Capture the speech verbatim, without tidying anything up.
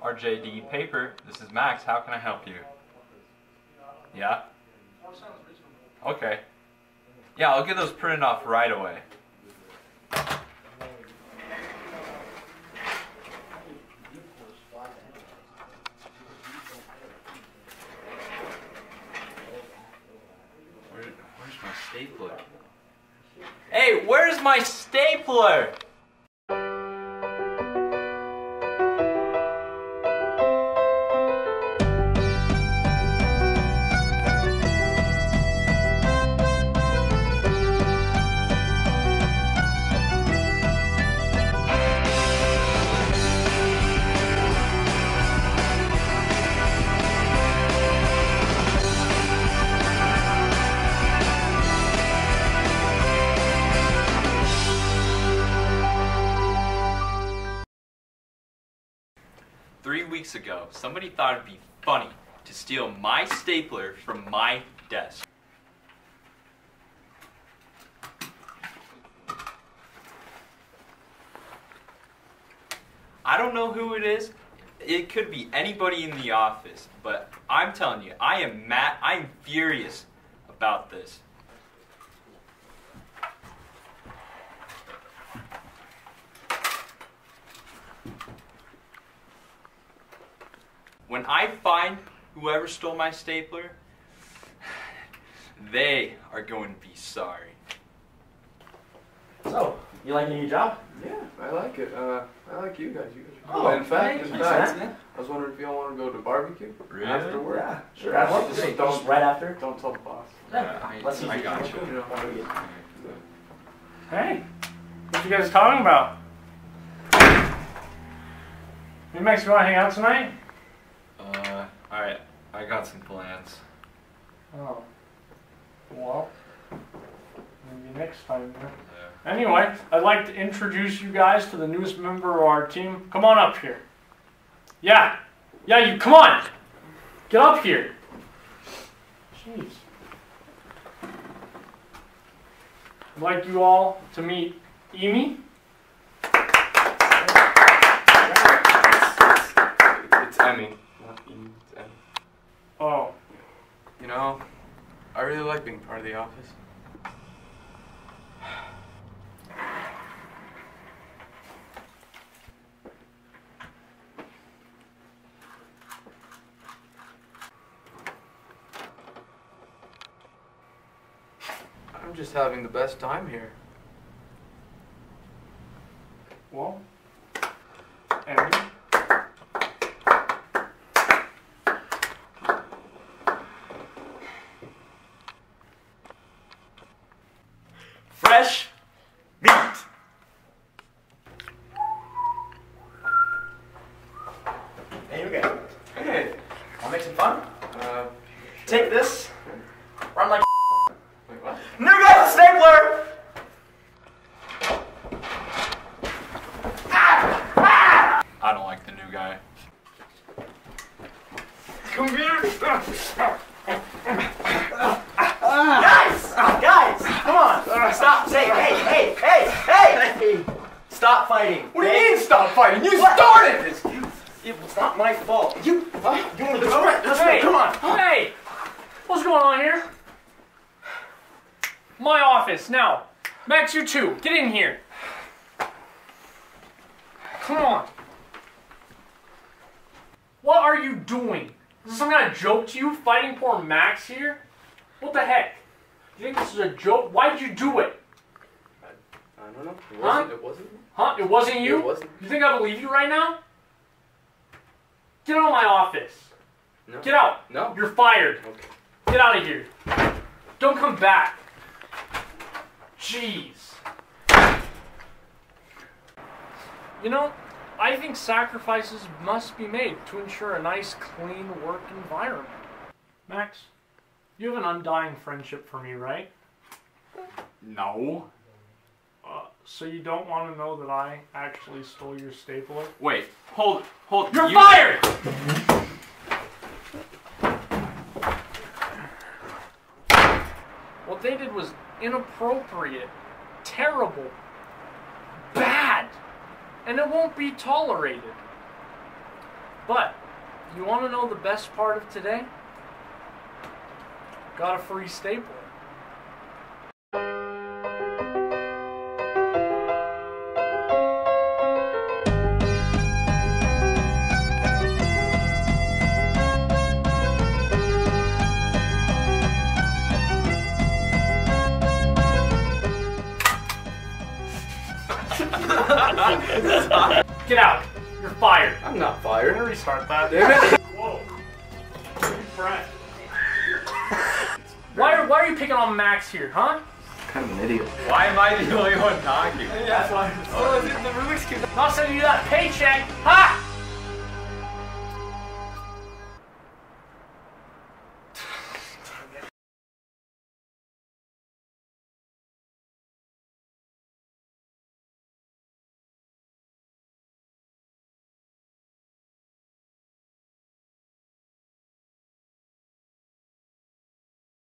R J D paper, this is Max, how can I help you? Yeah? Okay. Yeah, I'll get those printed off right away. Where, where's my stapler? Hey, where's my stapler? Three weeks ago, somebody thought it'd be funny to steal my stapler from my desk. I don't know who it is. It could be anybody in the office, but I'm telling you, I am mad. I'm furious about this. When I find whoever stole my stapler, they are going to be sorry. So, you like your new job? Yeah, I like it. Uh, I like you guys. You guys are cool. Oh, in fact, in fact, nice, I was wondering if y'all want to go to barbecue really? after work. Yeah, sure. After just, don't, right after. Don't tell the boss. Yeah, I, Let's I, I got you. you know, hey, what you guys talking about? You Max, you want to hang out tonight? Uh, alright, I got some plans. Oh. Well, maybe next time, huh? Yeah. Anyway, I'd like to introduce you guys to the newest member of our team. Come on up here. Yeah. Yeah, you, come on! Get up here! Jeez. I'd like you all to meet Amy. It's Emmy. Oh. You know, I really like being part of the office. I'm just having the best time here. Well, and fresh meat. Hey, you go. Hey. I'll make some fun. Uh, Take this. Run like. Wait, what? New guy stapler. Ah! Ah! I don't like the new guy. Come here. Guys, guys, come on. Stop! Say, hey, hey, hey, hey, hey! Stop fighting! What do you mean stop fighting? You what? started this! You, it was not my fault. You, what? You want to go? Right, let's hey. go, come on! Hey! What's going on here? My office, now! Max, you two, get in here! Come on! What are you doing? Is this some kind of joke to you, fighting poor Max here? What the heck? You think this is a joke? Why did you do it? I, I don't know. It wasn't, huh? It wasn't me. Huh? It wasn't you? It wasn't. You think I believe you right now? Get out of my office. No. Get out. No. You're fired. Okay. Get out of here. Don't come back. Jeez. You know, I think sacrifices must be made to ensure a nice, clean work environment. Max? You have an undying friendship for me, right? No. Uh, so you don't want to know that I actually stole your stapler? Wait, hold, hold. You're you fired! Well, they did was inappropriate, terrible, bad, and it won't be tolerated. But you want to know the best part of today? Got a free stapler. Get out! You're fired. I'm not fired. I'm gonna restart that. Damn it! Whoa! Friend. Why are Why are you picking on Max here, huh? Kind of an idiot. Why am I the only one talking? Yeah, that's why. Oh, the Rubik's Cube. Not sending you that paycheck, huh?